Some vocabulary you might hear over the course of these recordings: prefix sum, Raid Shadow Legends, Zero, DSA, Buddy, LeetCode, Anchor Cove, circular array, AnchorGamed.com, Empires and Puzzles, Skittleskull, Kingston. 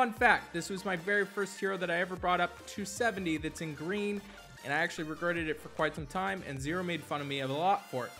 Fun fact, this was my very first hero that I ever brought up, 270, that's in green, and I actually regretted it for quite some time, and Zero made fun of me a lot for it.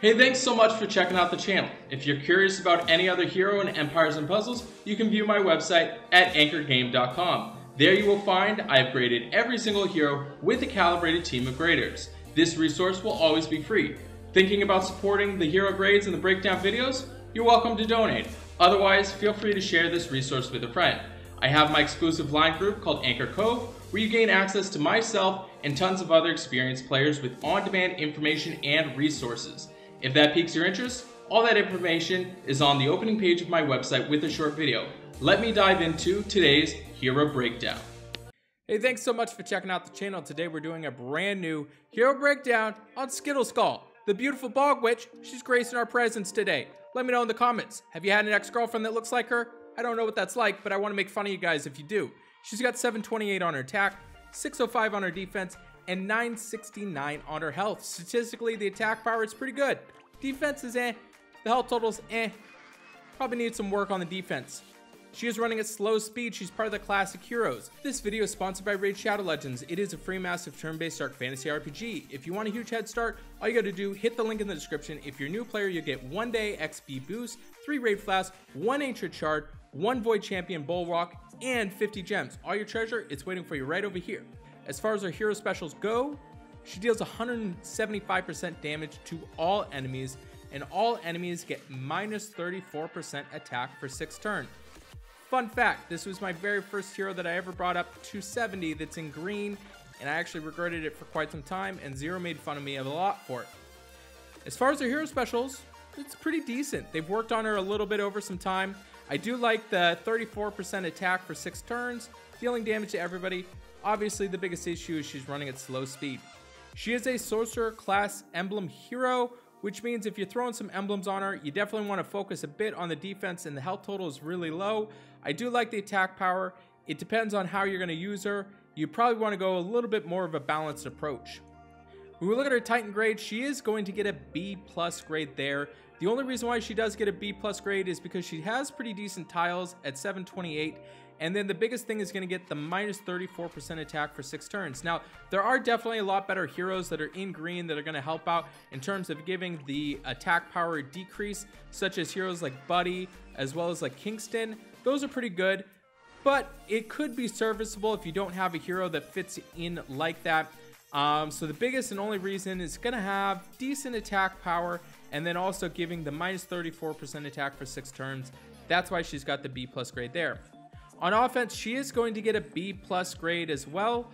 Hey, thanks so much for checking out the channel. If you're curious about any other hero in Empires and Puzzles, you can view my website at AnchorGamed.com. There you will find I have graded every single hero with a calibrated team of graders. This resource will always be free. Thinking about supporting the hero grades and the breakdown videos? You're welcome to donate. Otherwise, feel free to share this resource with a friend. I have my exclusive line group called Anchor Cove, where you gain access to myself and tons of other experienced players with on-demand information and resources. If that piques your interest, all that information is on the opening page of my website with a short video. Let me dive into today's hero breakdown. Hey, thanks so much for checking out the channel. Today we're doing a brand new hero breakdown on Skittleskull, the beautiful bog witch. She's gracing our presence today. Let me know in the comments. Have you had an ex-girlfriend that looks like her? I don't know what that's like, but I want to make fun of you guys if you do. She's got 728 on her attack, 605 on her defense, and 969 on her health. Statistically, the attack power is pretty good. Defense is eh. The health total's eh. Probably needs some work on the defense. She is running at slow speed. She's part of the classic heroes. This video is sponsored by Raid Shadow Legends. It is a free massive turn-based dark fantasy RPG. If you want a huge head start, all you gotta do, hit the link in the description. If you're a new player, you'll get 1 day XP boost, 3 raid flasks, 1 ancient shard, 1 void champion bulwark, and 50 gems. All your treasure, it's waiting for you right over here. As far as her hero specials go, she deals 175% damage to all enemies, and all enemies get minus 34% attack for 6 turns. Fun fact, this was my very first hero that I ever brought up, 270, that's in green, and I actually regretted it for quite some time, and Zero made fun of me a lot for it. As far as her hero specials, it's pretty decent. They've worked on her a little bit over some time. I do like the 34% attack for 6 turns, dealing damage to everybody. Obviously, the biggest issue is she's running at slow speed. She is a sorcerer class emblem hero, which means if you're throwing some emblems on her, you definitely want to focus a bit on the defense, and the health total is really low. I do like the attack power. It depends on how you're going to use her. You probably want to go a little bit more of a balanced approach. When we look at her Titan grade, she is going to get a B+ grade there. The only reason why she does get a B+ grade is because she has pretty decent tiles at 728, and then the biggest thing is going to get the minus 34% attack for 6 turns. Now, there are definitely a lot better heroes that are in green that are going to help out in terms of giving the attack power decrease, such as heroes like Buddy, as well as like Kingston. Those are pretty good, but it could be serviceable if you don't have a hero that fits in like that. So the biggest and only reason is going to have decent attack power, and then also giving the minus 34% attack for 6 turns. That's why she's got the B+ grade there. On offense, she is going to get a B+ grade as well.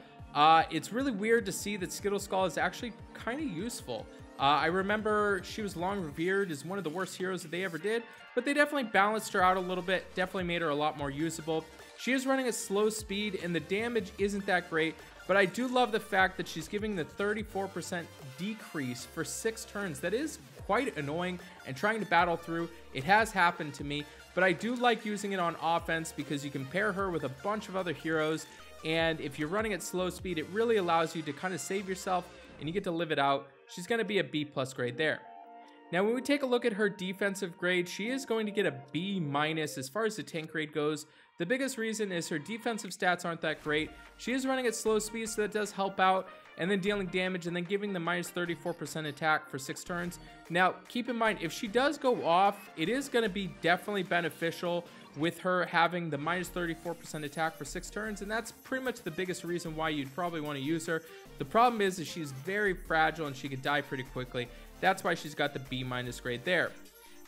It's really weird to see that Skittleskull is actually kind of useful. I remember she was long revered as one of the worst heroes that they ever did, but they definitely balanced her out a little bit, definitely made her a lot more usable. She is running at slow speed, and the damage isn't that great, but I do love the fact that she's giving the 34% decrease for 6 turns. That is quite annoying, and trying to battle through, it has happened to me. But I do like using it on offense because you can pair her with a bunch of other heroes, and if you're running at slow speed, it really allows you to kind of save yourself and you get to live it out. She's going to be a B+ grade there. Now, when we take a look at her defensive grade, she is going to get a B- as far as the tank grade goes. The biggest reason is her defensive stats aren't that great. She is running at slow speed, so that does help out, and then dealing damage, and then giving the minus 34% attack for 6 turns. Now, keep in mind, if she does go off, it is going to be definitely beneficial with her having the minus 34% attack for 6 turns, and that's pretty much the biggest reason why you'd probably want to use her. The problem is she's very fragile, and she could die pretty quickly. That's why she's got the B- grade there.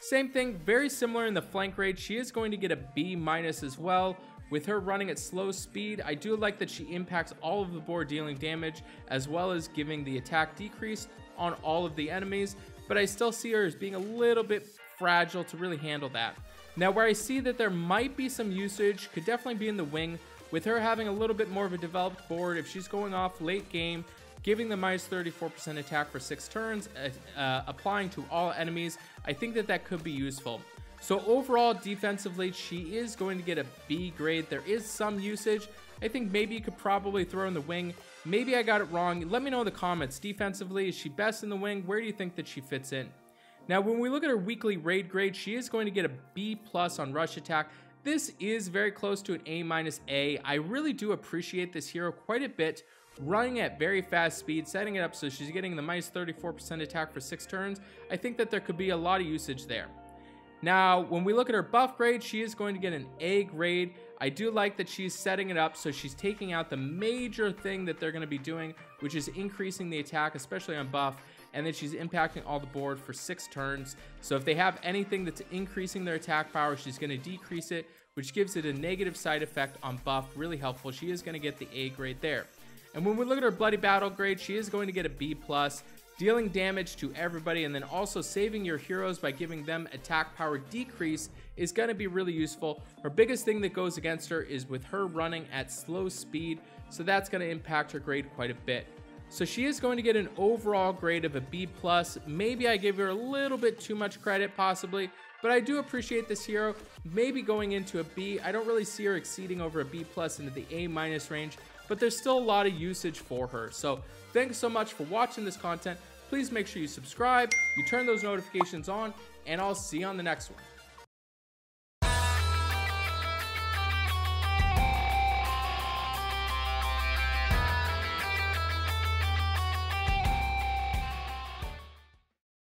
Same thing, very similar in the flank grade. She is going to get a B- as well. With her running at slow speed, I do like that she impacts all of the board, dealing damage, as well as giving the attack decrease on all of the enemies, but I still see her as being a little bit fragile to really handle that. Now, where I see that there might be some usage could definitely be in the wing, with her having a little bit more of a developed board. If she's going off late game, giving the minus 34% attack for 6 turns, applying to all enemies, I think that that could be useful. So overall, defensively, she is going to get a B grade. There is some usage. I think maybe you could probably throw in the wing, Maybe I got it wrong. Let me know in the comments. Defensively, is she best in the wing? Where do you think that she fits in? Now, when we look at her weekly raid grade, she is going to get a B+ on rush attack. This is very close to an A-. I really do appreciate this hero quite a bit. Running at very fast speed, setting it up so she's getting the -34% attack for 6 turns. I think that there could be a lot of usage there. Now, when we look at her buff grade, she is going to get an A-. I do like that she's setting it up so she's taking out the major thing that they're going to be doing, which is increasing the attack, especially on buff, and then she's impacting all the board for 6 turns. So if they have anything that's increasing their attack power, she's going to decrease it, which gives it a negative side effect on buff. Really helpful. She is going to get the A- there. And when we look at her bloody battle grade, she is going to get a B+, dealing damage to everybody, and then also saving your heroes by giving them attack power decrease is going to be really useful. Her biggest thing that goes against her is with her running at slow speed, so that's going to impact her grade quite a bit. So she is going to get an overall grade of a B+. Maybe I give her a little bit too much credit, possibly, but I do appreciate this hero. Maybe going into a B. I don't really see her exceeding over a B+ into the A- range, but there's still a lot of usage for her. So thanks so much for watching this content. Please make sure you subscribe, you turn those notifications on, and I'll see you on the next one.